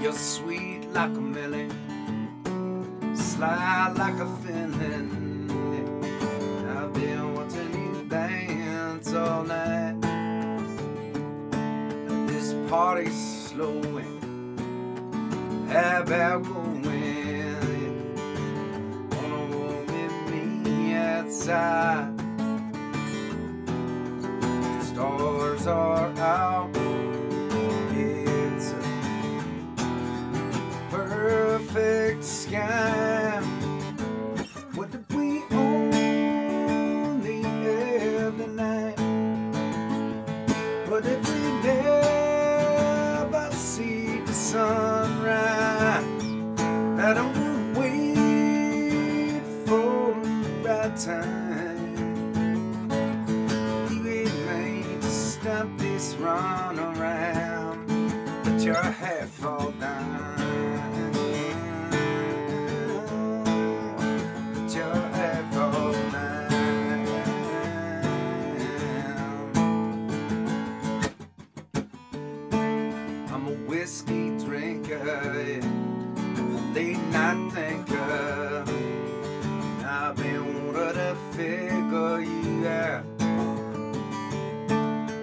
You're sweet like a melon, sly like a finland. I've been watching you dance all night. This party's slowing, how about going? Wanna walk with me outside? The stars are out. It's a perfect sky. What did we only have tonight? What if we never see the sunrise? I don't want to wait for the right time. You ain't made to stop this run around, but your hair fall down. Whiskey drinker, late night thinker. I've been wanting to figure you out.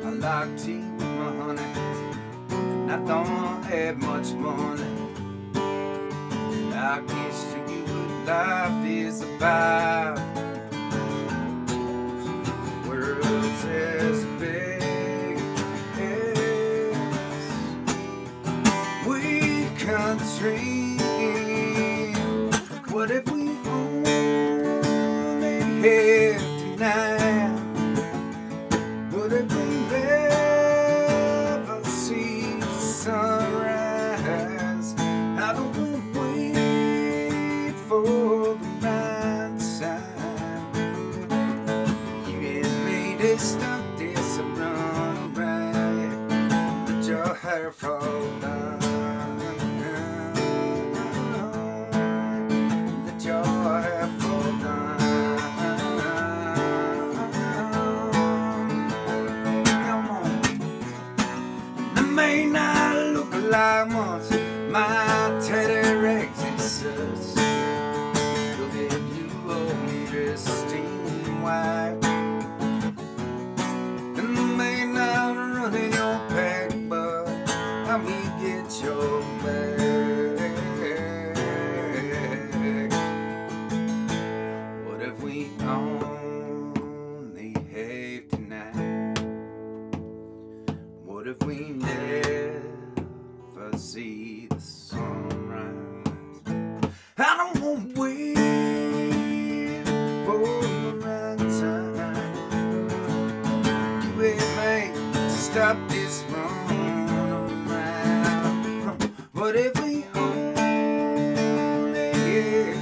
I like tea with my honey, and I don't have much money. I can't show you what life is about. The world's as big. Country, what if we only had tonight? What if we never see the sunrise? I don't want to wait for the right time. You and me to stop this and run around, but your hair fall down. May not look like once my teddy rex exists. Look at you all dressed in white, and I may not run in your pack, but I will get your back. What if we only have tonight? What if we never see the sunrise? I don't want to wait for the right time. You ain't made to stop this run around. What if we only get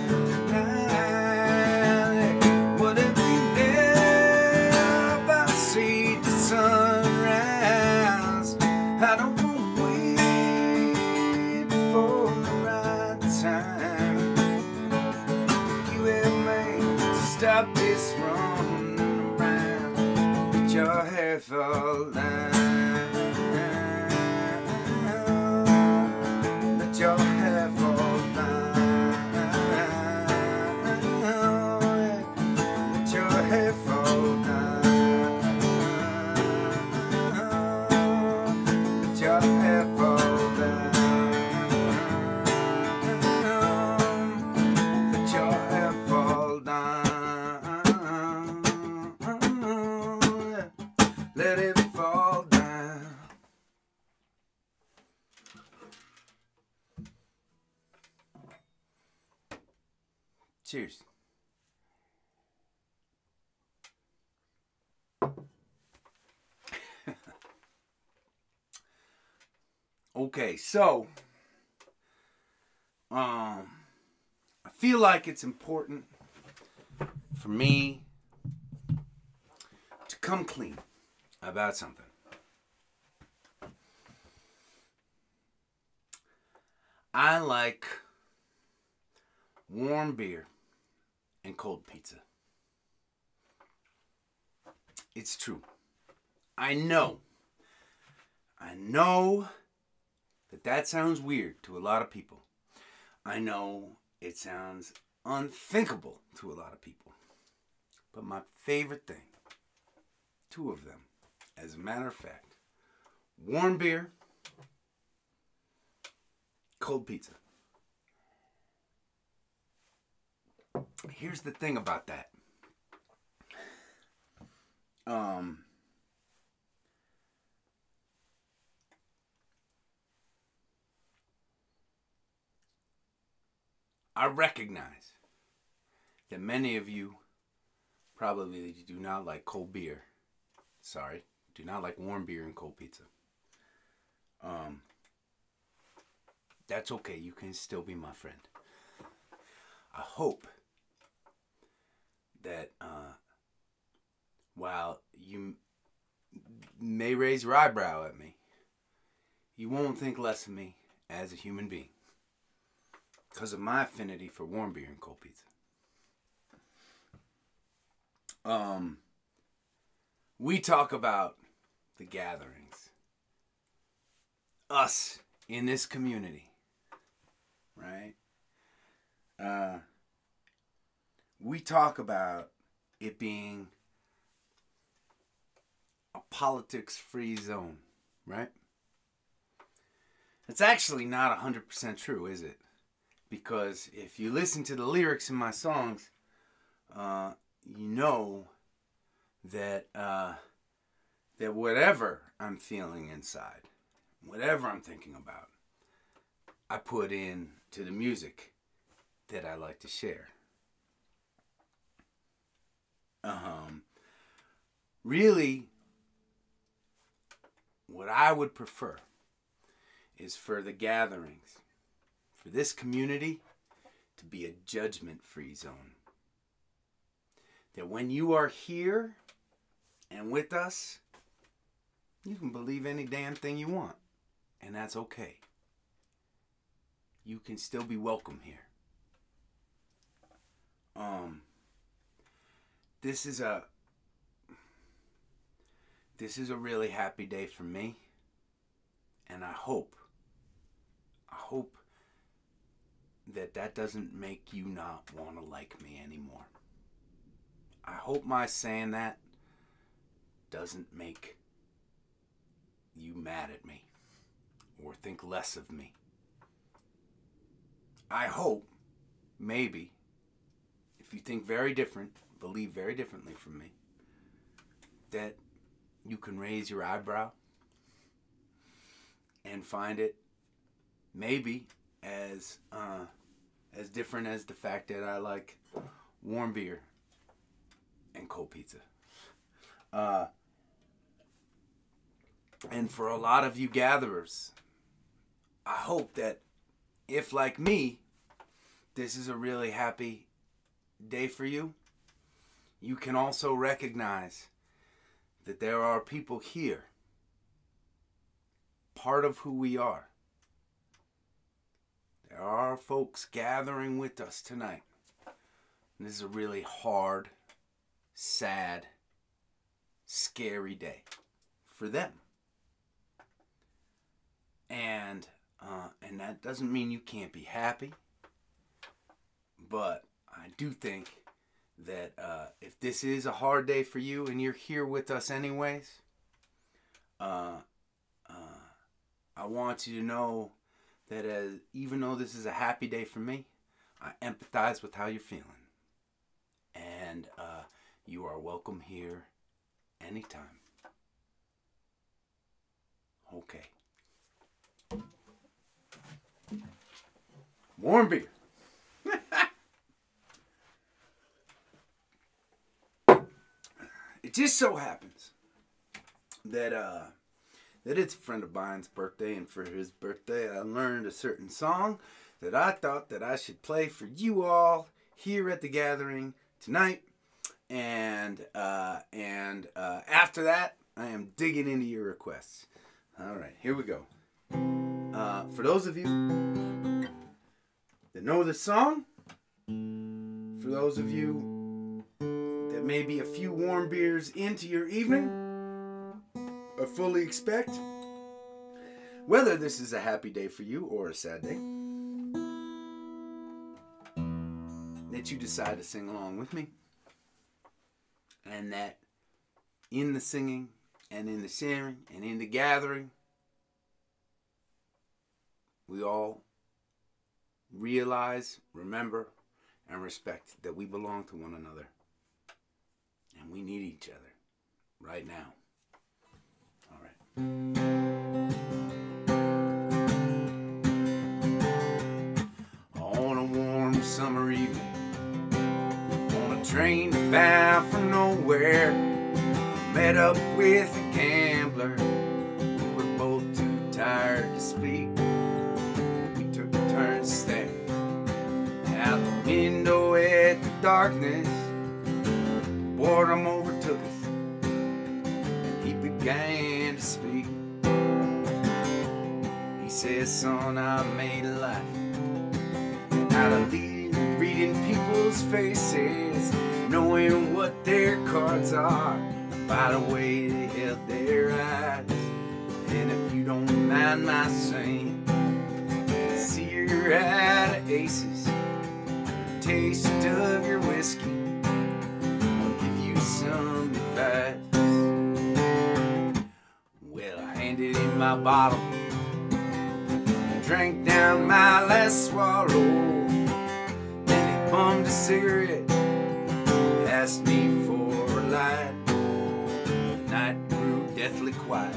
tonight? What if we never see the sunrise? I don't want to wait for the right time. You have made to stop this running around, but your hair fall down. But your hair fall down. But your hair fall down. Let it fall down. Cheers. Okay, so I feel like it's important for me to come clean about something. I like warm beer and cold pizza. It's true. I know But that sounds weird to a lot of people. I know it sounds unthinkable to a lot of people. But my favorite thing, two of them, as a matter of fact, warm beer, cold pizza. Here's the thing about that. I recognize that many of you probably do not like cold beer. Sorry, do not like warm beer and cold pizza. That's okay. You can still be my friend. I hope that while you may raise your eyebrow at me, you won't think less of me as a human being because of my affinity for warm beer and cold pizza. We talk about the gatherings. Us in this community, right? We talk about it being a politics-free zone, right? It's actually not 100% true, is it? Because if you listen to the lyrics in my songs, you know that that whatever I'm feeling inside, whatever I'm thinking about, I put in to the music that I like to share. Really, what I would prefer is for the gatherings, for this community to be a judgment-free zone. That when you are here and with us, you can believe any damn thing you want. And that's okay. You can still be welcome here. This is a really happy day for me. And I hope that doesn't make you not want to like me anymore. I hope my saying that doesn't make you mad at me or think less of me. I hope, maybe, if you think very different, believe very differently from me, that you can raise your eyebrow and find it maybe as different as the fact that I like warm beer and cold pizza. And for a lot of you gatherers, I hope that if, like me, this is a really happy day for you, you can also recognize that there are people here, part of who we are. There are folks gathering with us tonight. And this is a really hard, sad, scary day for them. And that doesn't mean you can't be happy, but I do think that if this is a hard day for you and you're here with us anyways, I want you to know that even though this is a happy day for me, I empathize with how you're feeling. And you are welcome here anytime. Okay. Warm beer. It just so happens that that it's a friend of mine's birthday, and for his birthday I learned a certain song that I thought that I should play for you all here at the gathering tonight. And after that, I am digging into your requests. All right, here we go. For those of you that know the song, for those of you that may be a few warm beers into your evening, I fully expect whether this is a happy day for you or a sad day, that you decide to sing along with me, and that in the singing and in the sharing and in the gathering, we all realize, remember, and respect that we belong to one another and we need each other right now. All right. On a warm summer evening, on a train bound for nowhere, I met up with a gambler. We were both too tired to speak. Staring out the window at the darkness, boredom overtook us, and he began to speak. He says, "Son, I made a life out of reading people's faces, knowing what their cards are by the way they held their eyes. And if you don't mind my saying, you're out of aces, taste of your whiskey, I'll give you some advice." Well, I handed him my bottle and drank down my last swallow. Then he bummed a cigarette, asked me for a light. The night grew deathly quiet,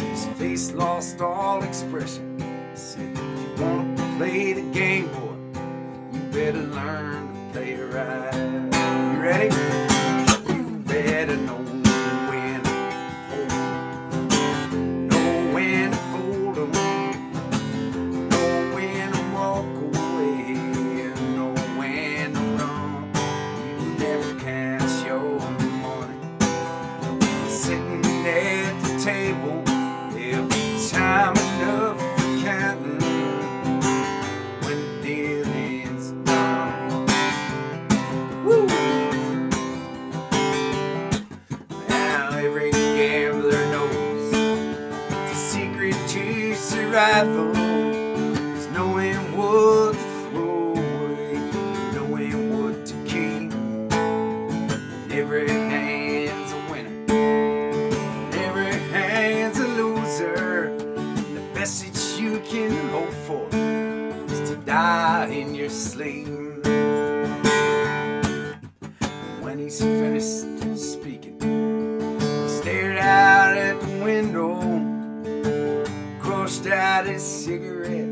his face lost all expression. He said, "Wanna play the game, boy? You better learn to play it right. You ready? You better know when to fold 'em, know when to walk away, and know when to run. You never can show 'em money. Sitting at the table, there'll be time enough for counting." Rifle is knowing what to throw away, knowing what to keep. Every hand's a winner, every hand's a loser. The best that you can hope for is to die in your sleep. When he's finished speaking, he stared out at the window, pushed out his cigarette,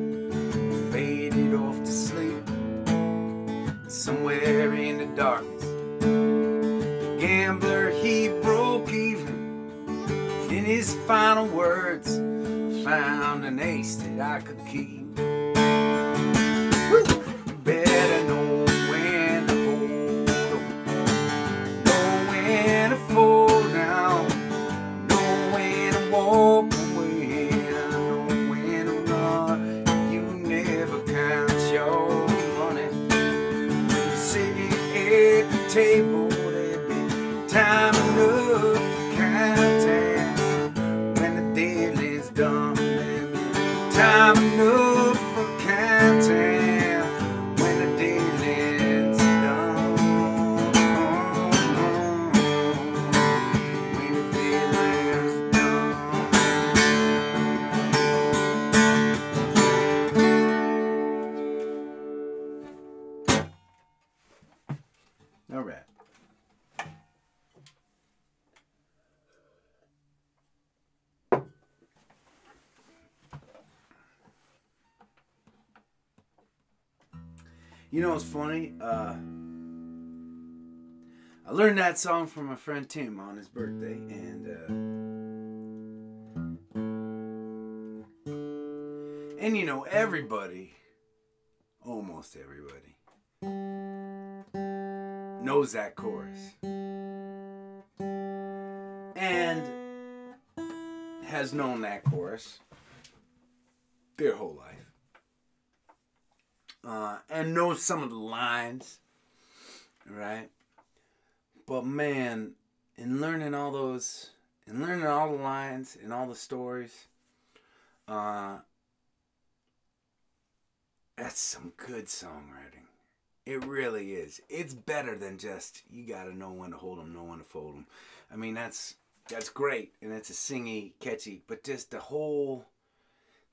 faded off to sleep. Somewhere in the darkness, the gambler, he broke even. In his final words, I found an ace that I could keep. Better know when to hold 'em, know when to fall down, know when to walk. Table, there'll be time enough for counting when the deadline's done. There'll be time enough for counting when the deadline's done. When the deadline's done. All right. You know what's funny? I learned that song from my friend Tim on his birthday, and you know, everybody, almost everybody, knows that chorus and has known that chorus their whole life, and knows some of the lines, right? But man, in learning all the lines and all the stories, That's some good songwriting. It really is. It's better than just, you gotta know when to hold them, know when to fold them. I mean, that's great, and it's a singy, catchy, but just the whole,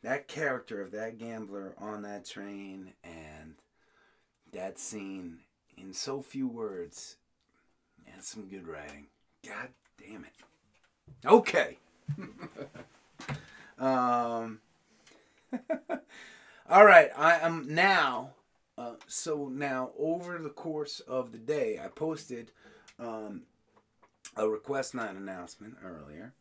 that character of that gambler on that train and that scene in so few words, that's some good writing. God damn it. Okay. All right, I am now... so now, over the course of the day, I posted a request night announcement earlier.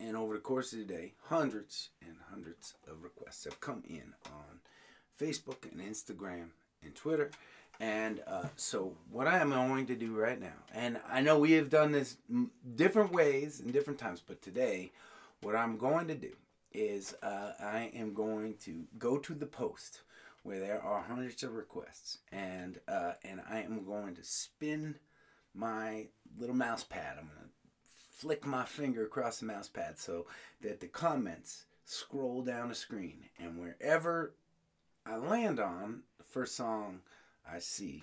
And over the course of the day, hundreds and hundreds of requests have come in on Facebook and Instagram and Twitter. And so what I am going to do right now, and I know we have done this different ways and different times, but today what I'm going to do is I am going to go to the post where there are hundreds of requests, and I am going to spin my little mouse pad. I'm going to flick my finger across the mouse pad so that the comments scroll down the screen, and wherever I land on, the first song I see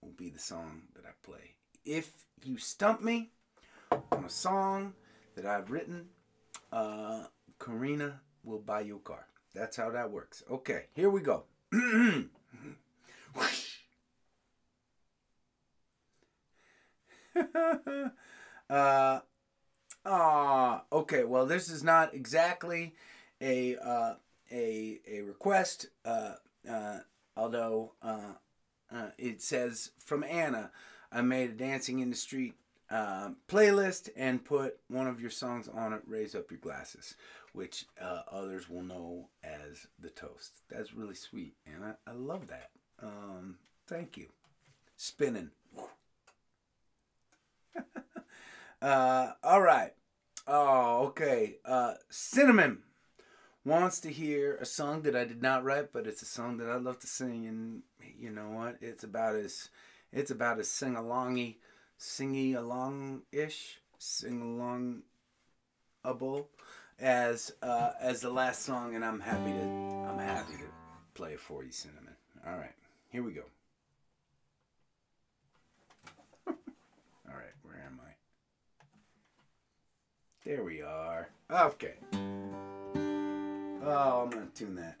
will be the song that I play. If you stump me on a song that I've written, Karina will buy you a car. That's how that works. Okay, here we go. Okay, well, this is not exactly a request, although it says from Anna, I made a dancing in the street playlist and put one of your songs on it, Raise Up Your Glasses, which others will know as The Toast. That's really sweet, and I love that. Thank you. Spinning. All right. Oh, okay. Cinnamon wants to hear a song that I did not write, but it's a song that I love to sing, and you know what? It's about as sing-alongy, singy-along-ish, sing-along-able as the last song, and I'm happy to play for you, Cinnamon. All right, here we go. All right, where am I? There we are. Okay. Oh, I'm gonna tune that.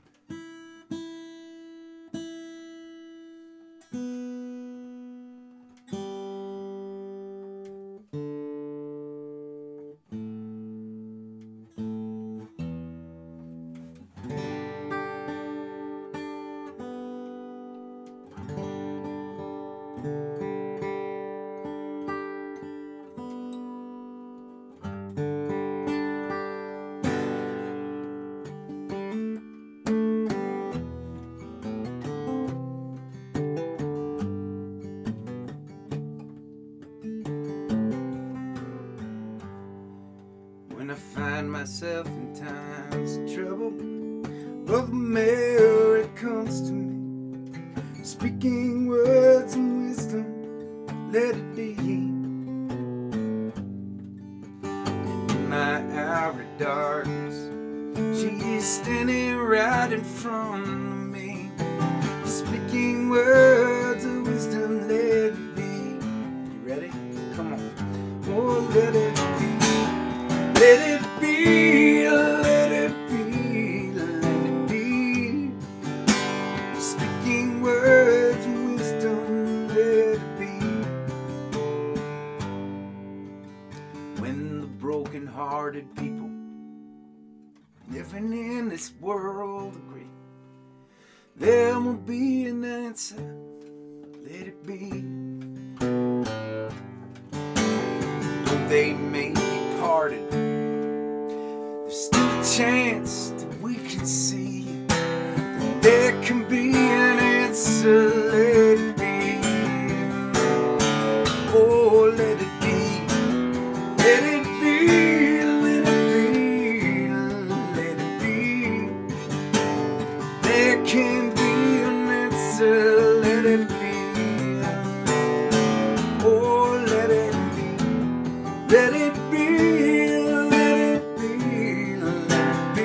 Myself in times of trouble, Mother Mary comes to me, speaking words of wisdom, let it be. In my hour of darkness, she is standing right in front of me, speaking words of wisdom, let it be. You ready? Come on. Oh, let it be. Let it people living in this world agree, there will be an answer, let it be. Though they may be parted, there's still a chance that we can see that there can be an answer, let it be. Oh, let it be, let it be. Let it be, let it be, let it be.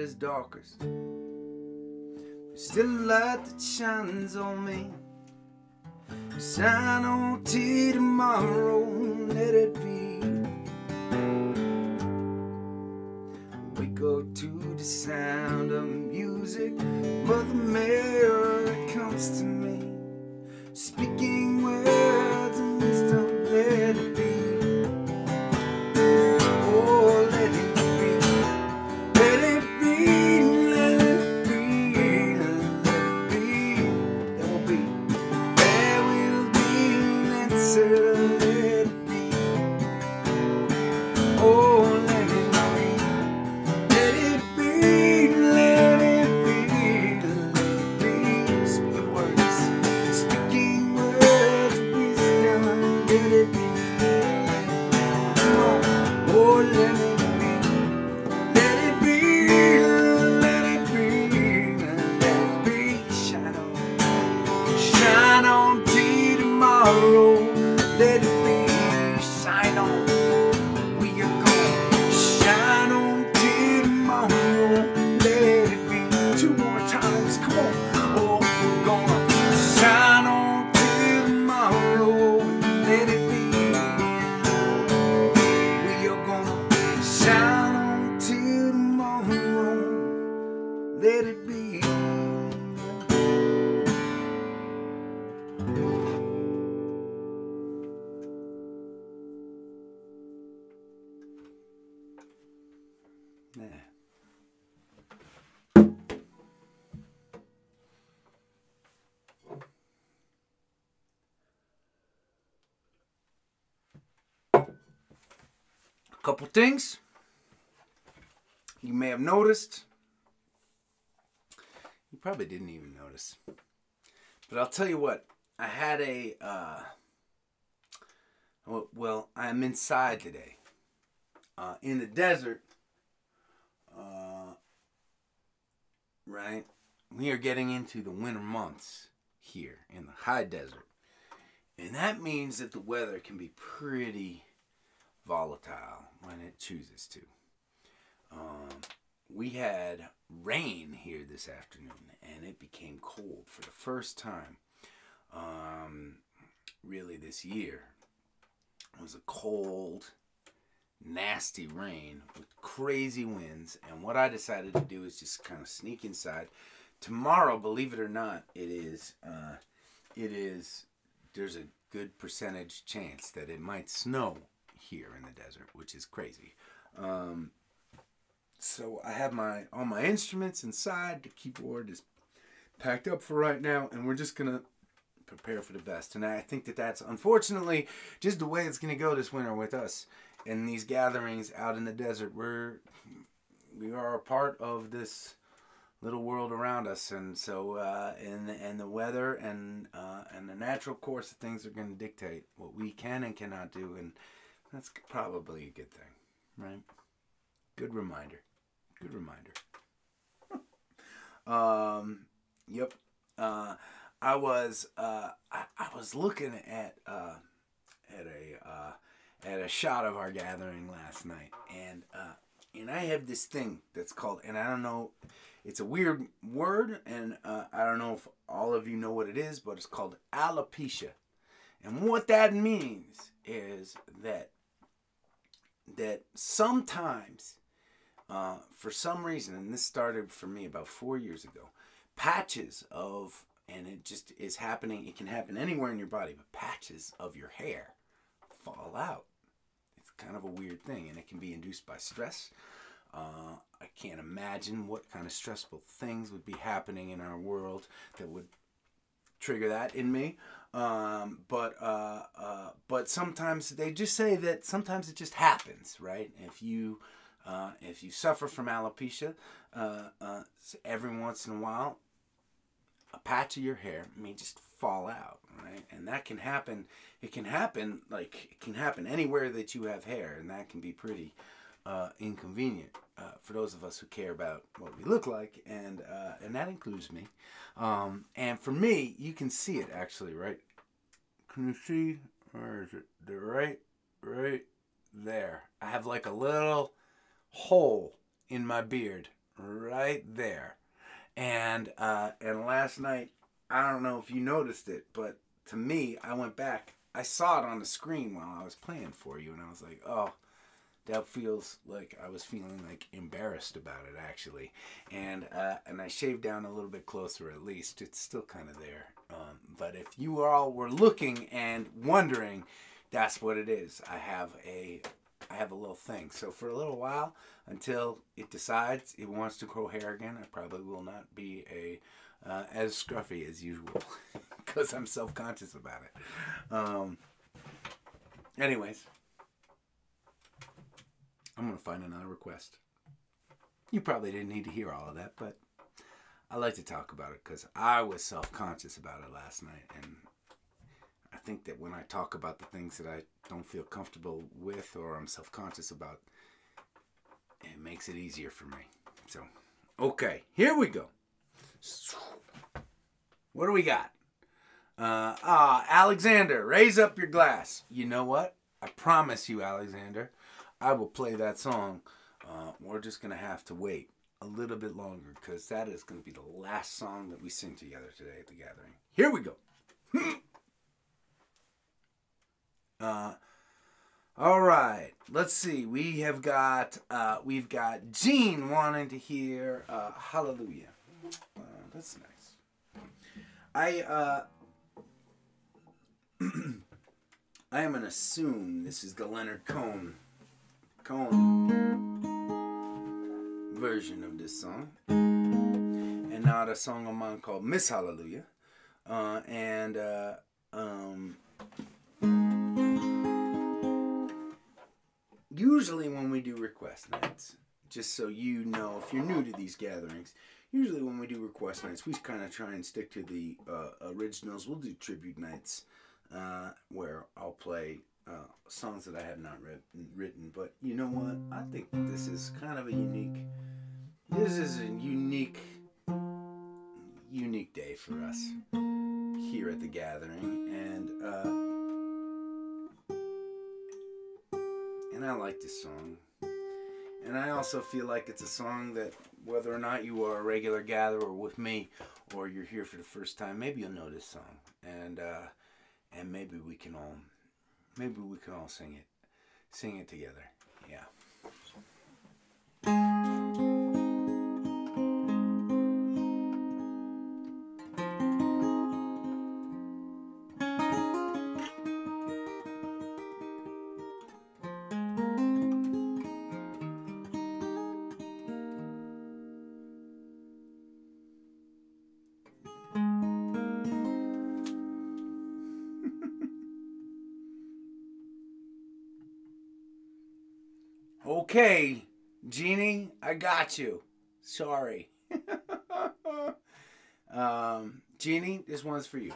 is darkest. There's still a light that shines on me. Sign on to tomorrow, let it be. Wake up to the sound of music. Mother Mary comes to me, speaking words of wisdom. Let it be. Let it be, shine on, we are going, shine on till tomorrow, let it be, two more times, come on, oh, we're gonna shine on till tomorrow, let it be, we are gonna shine on till tomorrow, let it be. A couple things you may have noticed, you probably didn't even notice, but I'll tell you what, I had a, well, I'm inside today, in the desert, right? We are getting into the winter months here in the high desert, and that means that the weather can be pretty volatile when it chooses to. We had rain here this afternoon and it became cold for the first time really this year. It was a cold, nasty rain with crazy winds, and what I decided to do is just kind of sneak inside. Tomorrow, believe it or not, there's a good percentage chance that it might snow here in the desert, which is crazy. So I have all my instruments inside. The keyboard is packed up for right now, and we're just gonna prepare for the best. And I think that that's unfortunately just the way it's gonna go this winter with us and these gatherings out in the desert. We are a part of this little world around us, and so and the weather and the natural course of things are gonna dictate what we can and cannot do, and that's probably a good thing, right? Good reminder. Good reminder. Yep. I was looking at a shot of our gathering last night, and I have this thing that's called, and I don't know, it's a weird word, and I don't know if all of you know what it is, but it's called alopecia, and what that means is that sometimes, for some reason, and this started for me about 4 years ago, patches of, and it just is happening, it can happen anywhere in your body, but patches of your hair fall out. It's kind of a weird thing, and it can be induced by stress. I can't imagine what kind of stressful things would be happening in our world that would trigger that in me. But sometimes they just say that sometimes it just happens, right? If you suffer from alopecia, every once in a while, a patch of your hair may just fall out, right? And that can happen. It can happen, like, it can happen anywhere that you have hair, and that can be pretty inconvenient for those of us who care about what we look like, and that includes me. And for me, you can see it actually, right? Can you see? Where is it? They're right there. I have like a little hole in my beard right there. And last night, I don't know if you noticed it, but to me, I went back. I saw it on the screen while I was playing for you, and I was like, oh, that feels like I was feeling like embarrassed about it, actually. And I shaved down a little bit closer, at least. It's still kind of there. But if you all were looking and wondering, that's what it is. I have a little thing. So for a little while, until it decides it wants to grow hair again, I probably will not be as scruffy as usual because I'm self-conscious about it. Anyways, I'm going to find another request. You probably didn't need to hear all of that, but I like to talk about it because I was self-conscious about it last night. And I think that when I talk about the things that I don't feel comfortable with or I'm self-conscious about, it makes it easier for me. So, okay, here we go. What do we got? Alexander, raise up your glass. You know what? I promise you, Alexander, I will play that song. We're just going to have to wait a little bit longer because that is going to be the last song that we sing together today at the gathering. Here we go. All right, let's see. We have got, we've got Gene wanting to hear Hallelujah. That's nice. I am gonna assume this is the Leonard Cohen version of this song, and not a song of mine called Miss Hallelujah. Usually when we do request nights, just so you know, if you're new to these gatherings, usually when we do request nights, we kind of try and stick to the originals. We'll do tribute nights where I'll play songs that I have not written. But you know what? I think this is kind of a unique... This is a unique day for us here at the gathering. And I like this song. And I also feel like it's a song that, whether or not you are a regular gatherer with me or you're here for the first time, maybe you'll know this song. And maybe we can all sing it. Sing it together. Yeah. Okay, Jeannie, I got you. Sorry. Jeannie, this one's for you.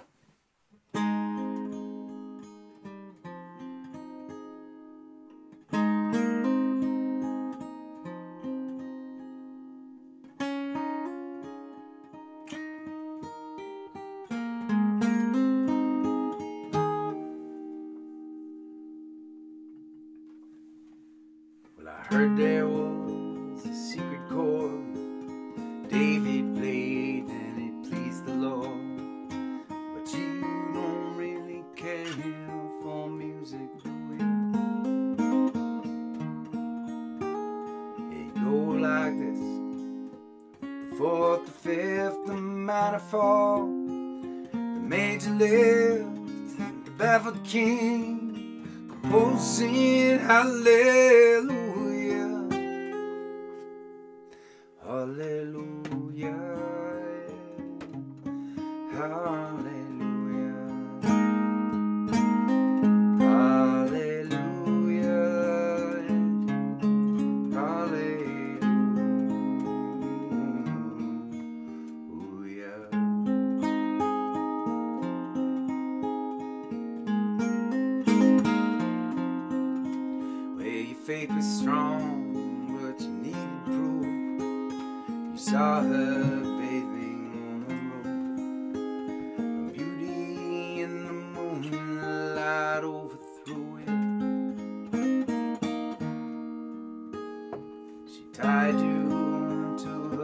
Tied you to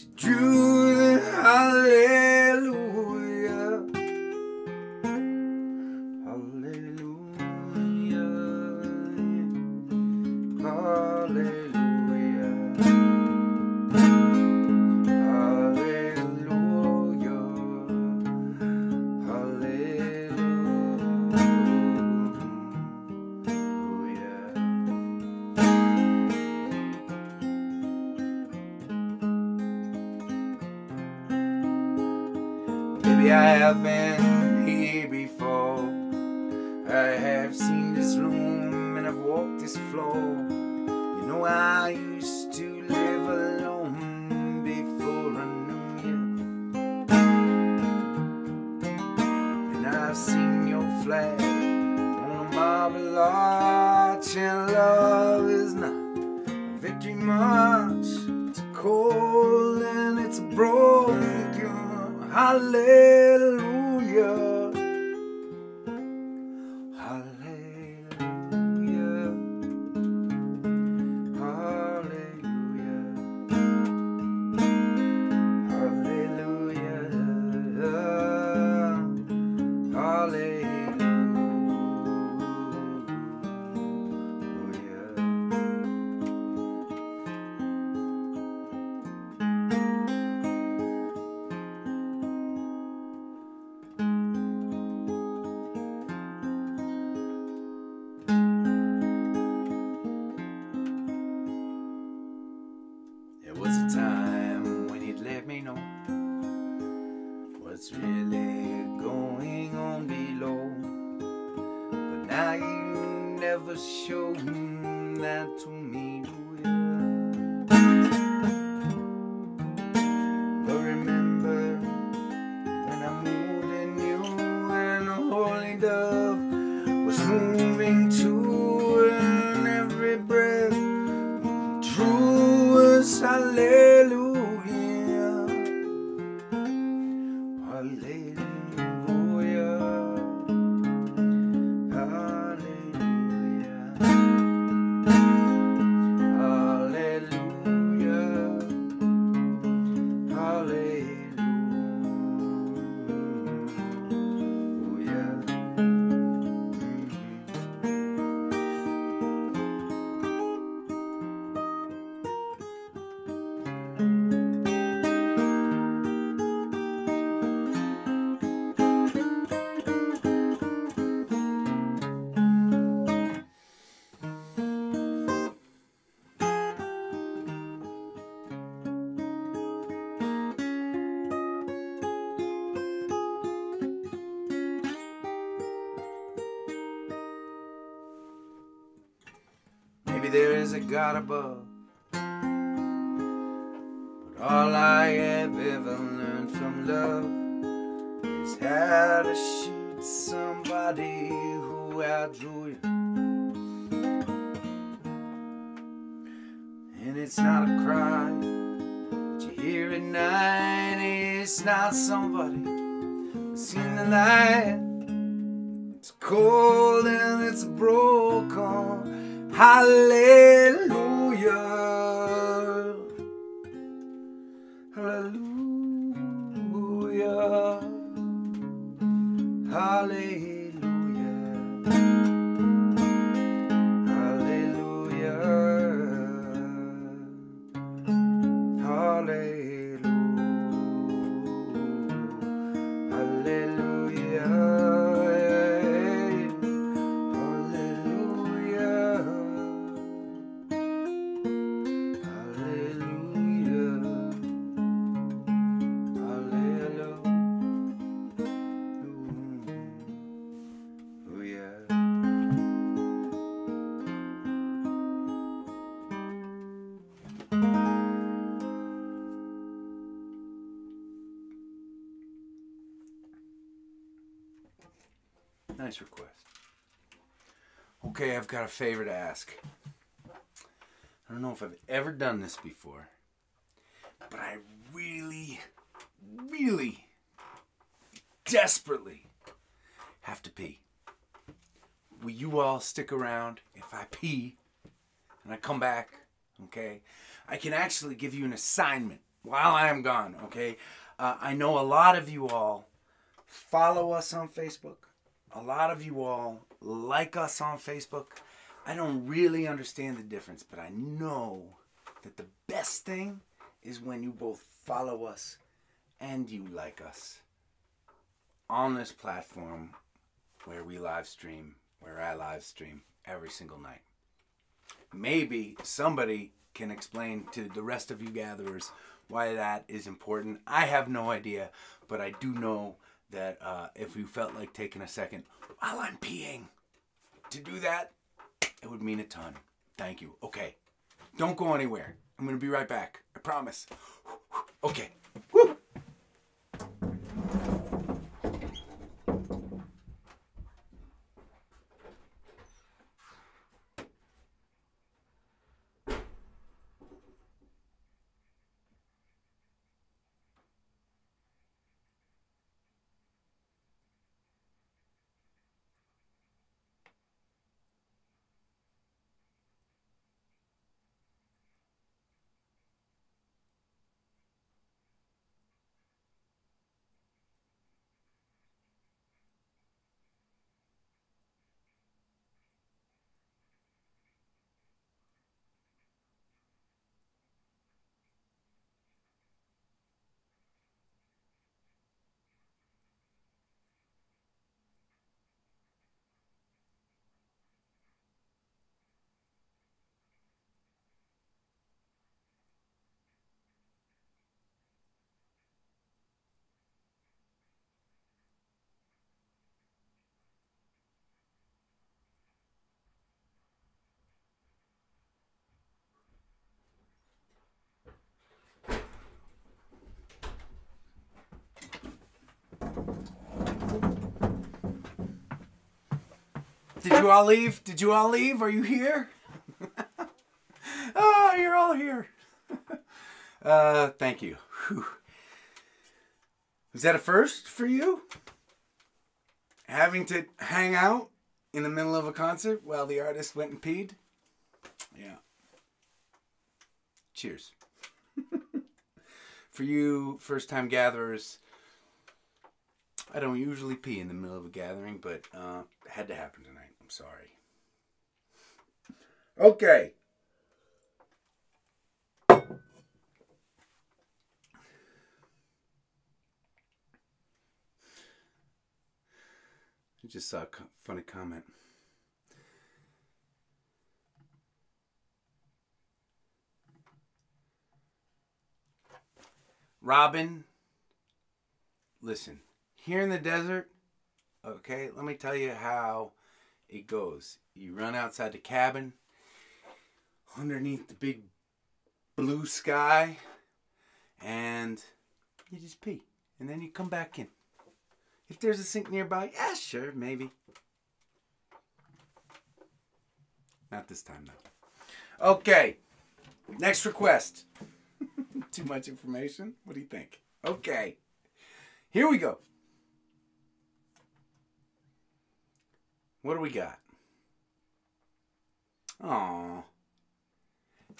She drew the hallelujah, hallelujah, hallelujah. Maybe I have been here before. I have seen this room and I've walked this floor. You know I used to live alone before I knew you. And I've seen your flag on a marble arch, and love is not a victory march. It's cold and it's broken. Hallelujah, hallelujah, hallelujah, hallelujah, time when you'd let me know what's really going on below, but now you never show that to me, do you? But remember when I moved in you and the holy dove was moving too, and every breath drew us. Hallelujah, hallelujah, hallelujah, hallelujah, hallelujah. Maybe there is a God above, but all I have ever learned from love is how to shoot somebody who outdrew you. And it's not a cry that you hear at night. It's not somebody who's seen the light. It's cold and it's broken. Hallelujah, hallelujah, hallelujah. Nice request. Okay, I've got a favor to ask. I don't know if I've ever done this before, but I really desperately have to pee. Will you all stick around if I pee and I come back? Okay, I can actually give you an assignment. while I am gone, okay? I know a lot of you all follow us on Facebook. A lot of you all like us on Facebook. I don't really understand the difference, but I know that the best thing is when you both follow us and you like us on this platform where we live stream, where I live stream every single night. Maybe somebody can explain to the rest of you gatherers why that is important. I have no idea, but I do know that if you felt like taking a second while I'm peeing to do that, it would mean a ton. Thank you. Okay, don't go anywhere. I'm going to be right back. I promise. Okay. Woo! Did you all leave? Did you all leave? Are you here? Oh, you're all here. Thank you. Whew. Was that a first for you? Having to hang out in the middle of a concert while the artist went and peed? Yeah. Cheers. For you first-time gatherers, I don't usually pee in the middle of a gathering, but it had to happen tonight. I'm sorry. Okay. I just saw a funny comment. Robin, listen. Here in the desert, okay, let me tell you how it goes. You run outside the cabin, underneath the big blue sky, and you just pee. And then you come back in. If there's a sink nearby, yeah, sure, maybe. Not this time, though. Okay, next request. Too much information? What do you think? Okay, here we go. What do we got? Aww.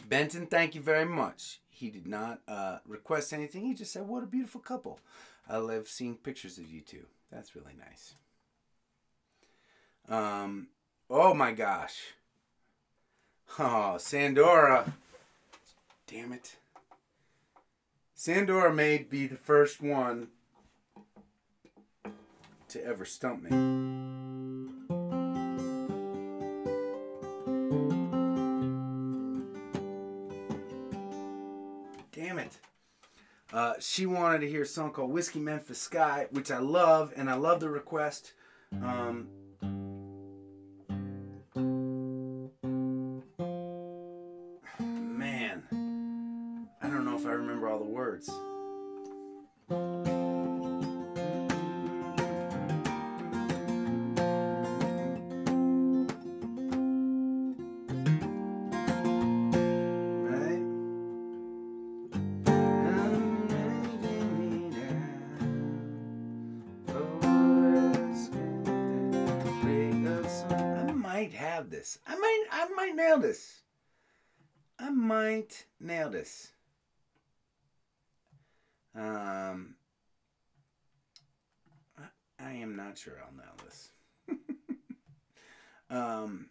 Benton, thank you very much. He did not request anything. He just said, what a beautiful couple. I love seeing pictures of you two. That's really nice. Oh, my gosh. Oh, Sandora. Damn it. Sandora may be the first one to ever stump me. She wanted to hear a song called Whiskey Memphis Sky, which I love, and I love the request. Man, I don't know if I remember all the words. I might nail this. I might nail this. I am not sure I'll know this. Hold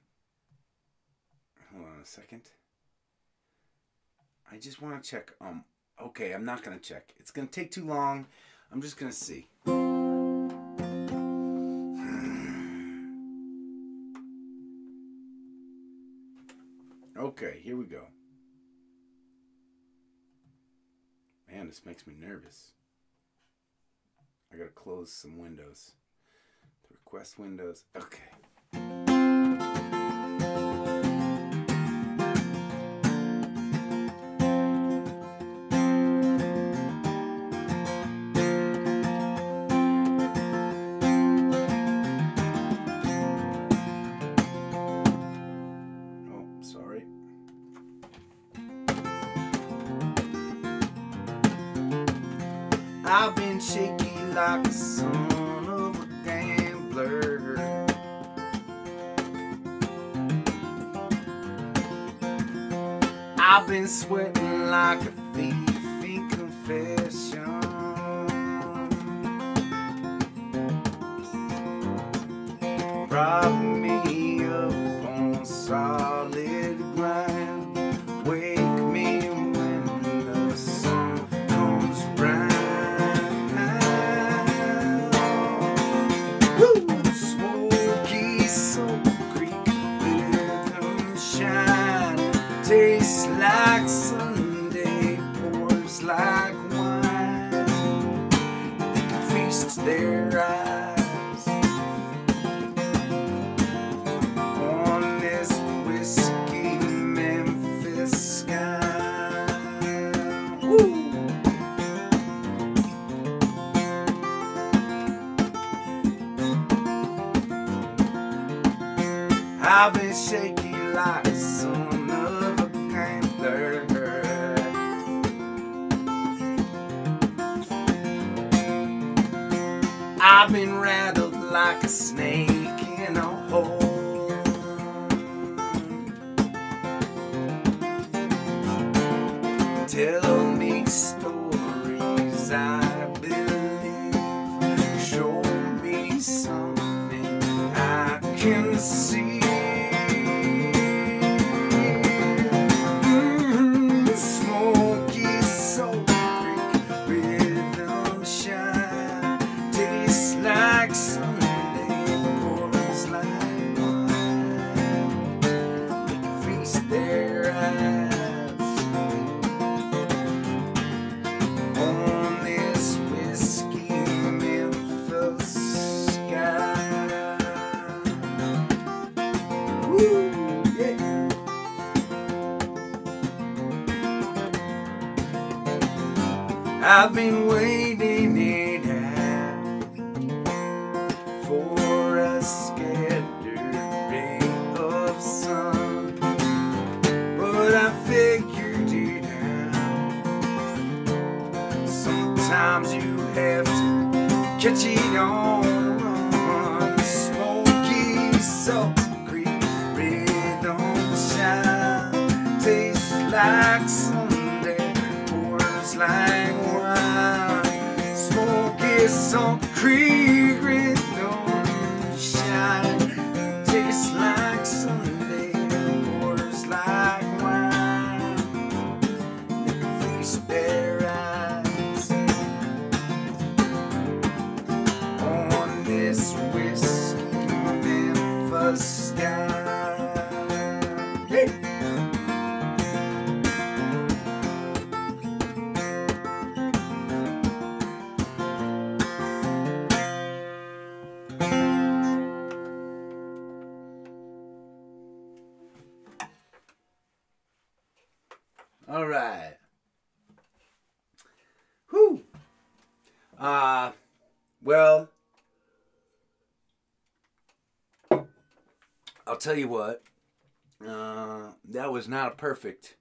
on a second. I just want to check. Okay, I'm not going to check. It's going to take too long. I'm just going to see. Okay, here we go. Man, this makes me nervous. I gotta close some windows. The request windows. Okay. I've been shaky like the son of a gambler. I've been sweating like a thief in confession. Robbed me up on solid ground. Wait. Tastes like Sunday, pours like wine, feasts their eyes on this whiskey Memphis sky. Woo! I've been shaky like a sun. I've been rattled like a snake in a hole. Tell me stories I believe. Show me something I can see. I've been waiting it out for a scattered ray of sun, but I figured it out. Sometimes you have to catch it on. Smoky Salt Creek rhythm shine, tastes like Sunday, pours like wine. Salt Creek rhythm shine, tastes like Sunday, pours like wine. They can feast their eyes on this whiskey Memphis sky. Hey. All right. Whew. Well, I'll tell you what. That was not a perfect.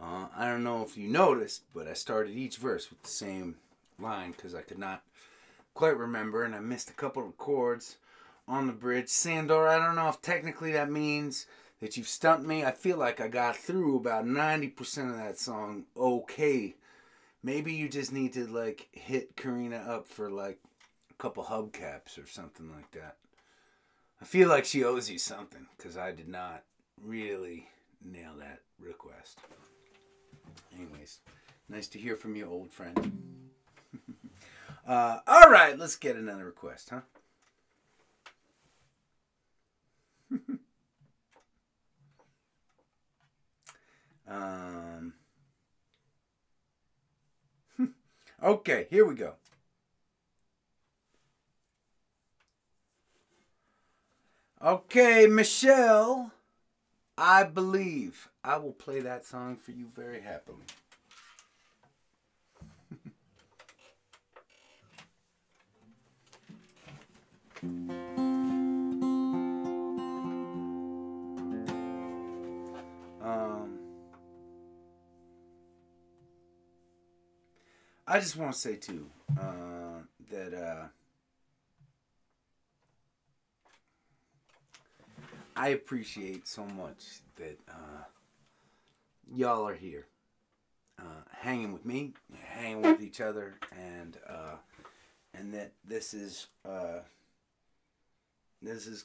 I don't know if you noticed, but I started each verse with the same line because I could not quite remember, and I missed a couple of chords on the bridge. Sandor, I don't know if technically that means that you've stumped me. I feel like I got through about 90% of that song okay Maybe you just need to, like, hit Karina up for, like, a couple hubcaps or something like that. I feel like she owes you something, because I did not really nail that request. Anyways, nice to hear from you, old friend. All right, let's get another request, huh? Okay, here we go. Okay, Michelle, I believe I will play that song for you very happily. I just want to say, too, that I appreciate so much that y'all are here, hanging with me, hanging with each other, and that this is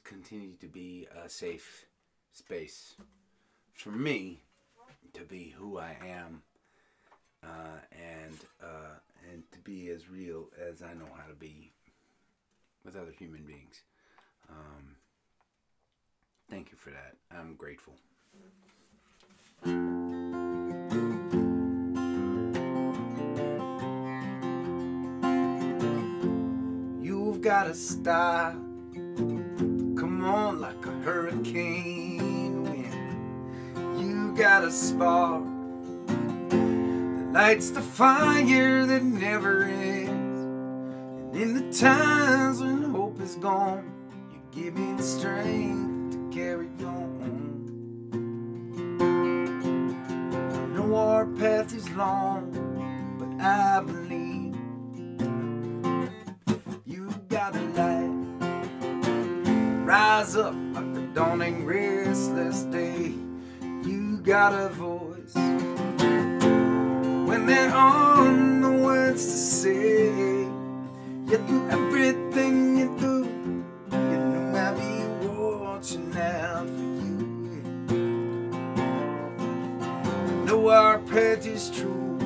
continued to be a safe space for me to be who I am. And to be as real as I know how to be with other human beings. Thank you for that. I'm grateful. You've got a style, come on like a hurricane wind. You got a spark, lights the fire that never ends. And in the times when hope is gone, you give me the strength to carry on. I know our path is long, but I believe you've got a light. Rise up like the dawning restless day. You got a voice when there are no words to say. Yet through everything you do, you know I'll be watching out for you. I know our pledge is true,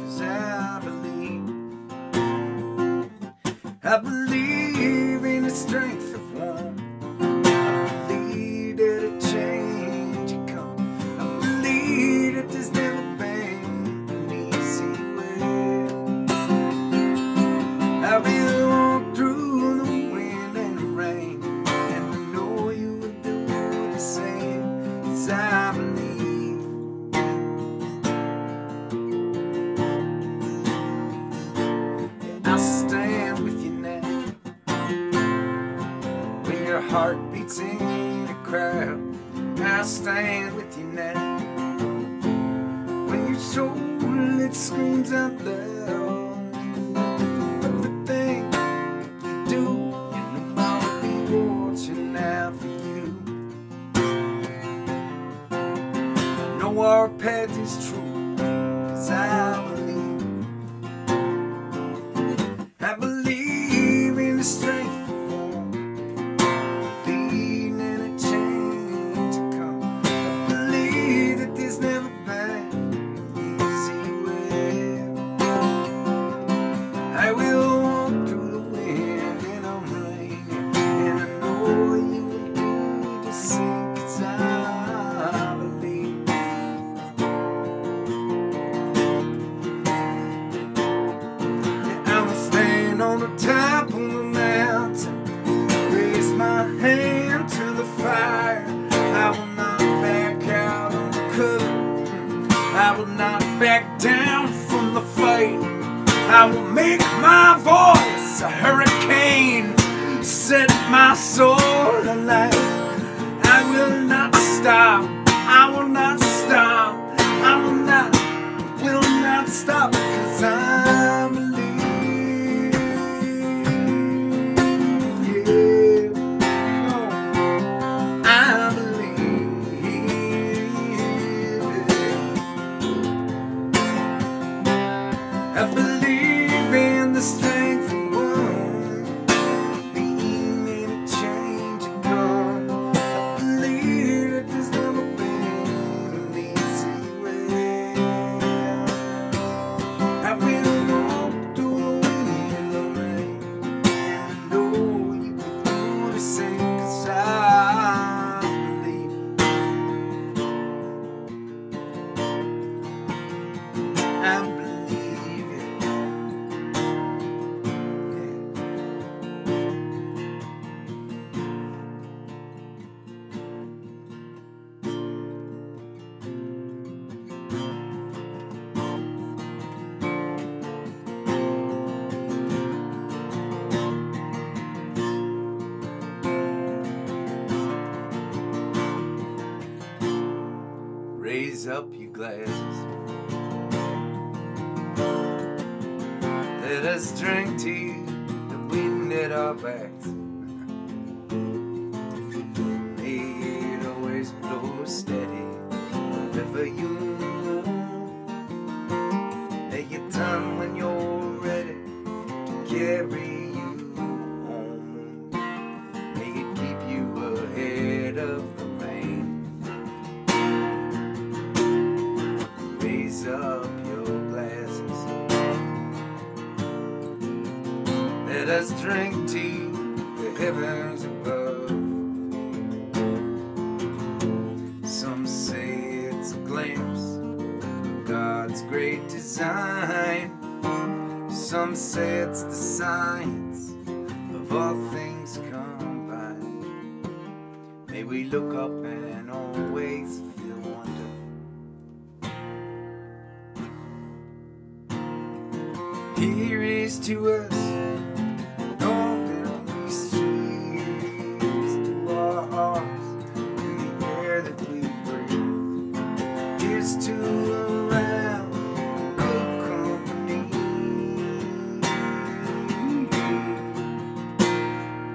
'cause I believe in the strength of one. I believe that a change will come. I believe that there's never I've been walking through the wind and the rain, and I know you would do the same, 'cause I believe. And I stand with you now, when your heart beats in the crowd. I stand with you now, when your soul it screams out loud. Our path is true, 'cause I believe in the strength of one. I believe in a change to come. I believe that there's never been an easy way. I will walk through the wind and the rain, and I know you will do the same, 'cause I believe. On the top of the mountain, raise my hand to the fire. I will not back out on the cover. I will not back down from the fight. I will make my voice a hurricane, set my soul alight. I will not stop. I will not stop. I will not stop, 'cause I believe. I glasses. Let us drink tea and we'd knit our backs. May it always blow steady whenever you know. Take your time when you're ready to carry you home. May it keep you ahead of the pain. Raise up your glasses. Let us drink tea the heavens above. Some say it's a glimpse of God's great design. Some say it's the science of all things combined. May we look up and always feel wonder. Here is to us, open these trees, to our hearts and the air that we breathe. Here's to a round good company. Here's to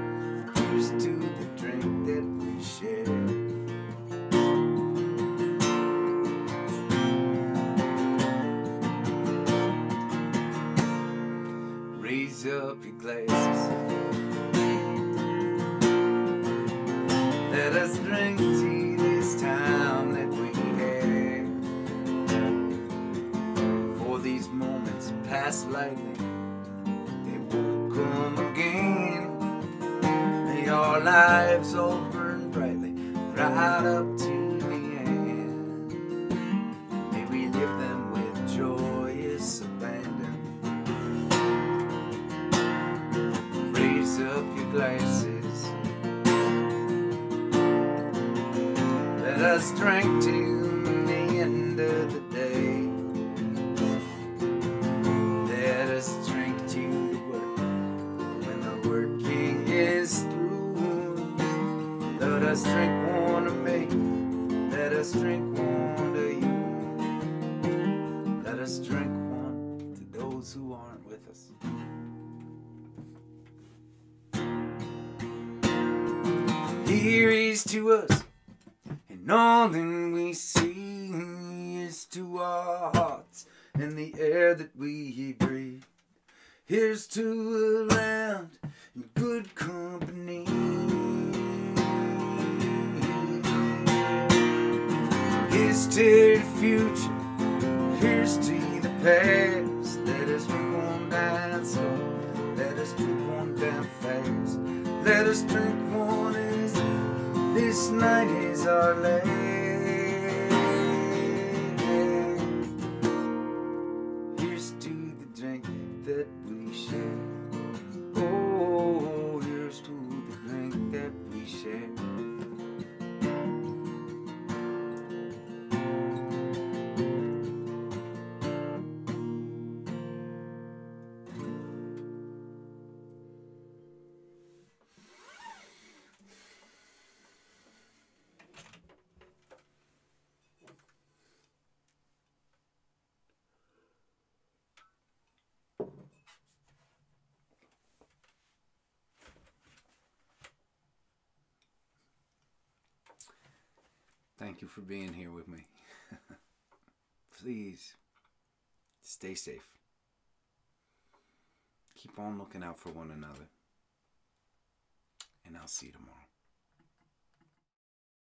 the drink that we share. Raise up your glasses. Let us drink tea this time that we had. For these moments pass lightly, they won't come again. May our lives all burn brightly, right up to the end. May we live them with joyous abandon. Raise up your glasses. Let us drink to the end of the day. Let us drink to the work when the working is through. Let us drink one to me. Let us drink one to you. Let us drink one to those who aren't with us. Here is to us. And all that we see is to our hearts and the air that we breathe. Here's to a round and good company. Here's to the future, here's to the past. Let us drink on down slow, let us drink on down fast. Let us drink one as this night is our last. Here's to the drink that we share. Oh, here's to the drink that we share. Thank you for being here with me. Please stay safe. Keep on looking out for one another. And I'll see you tomorrow.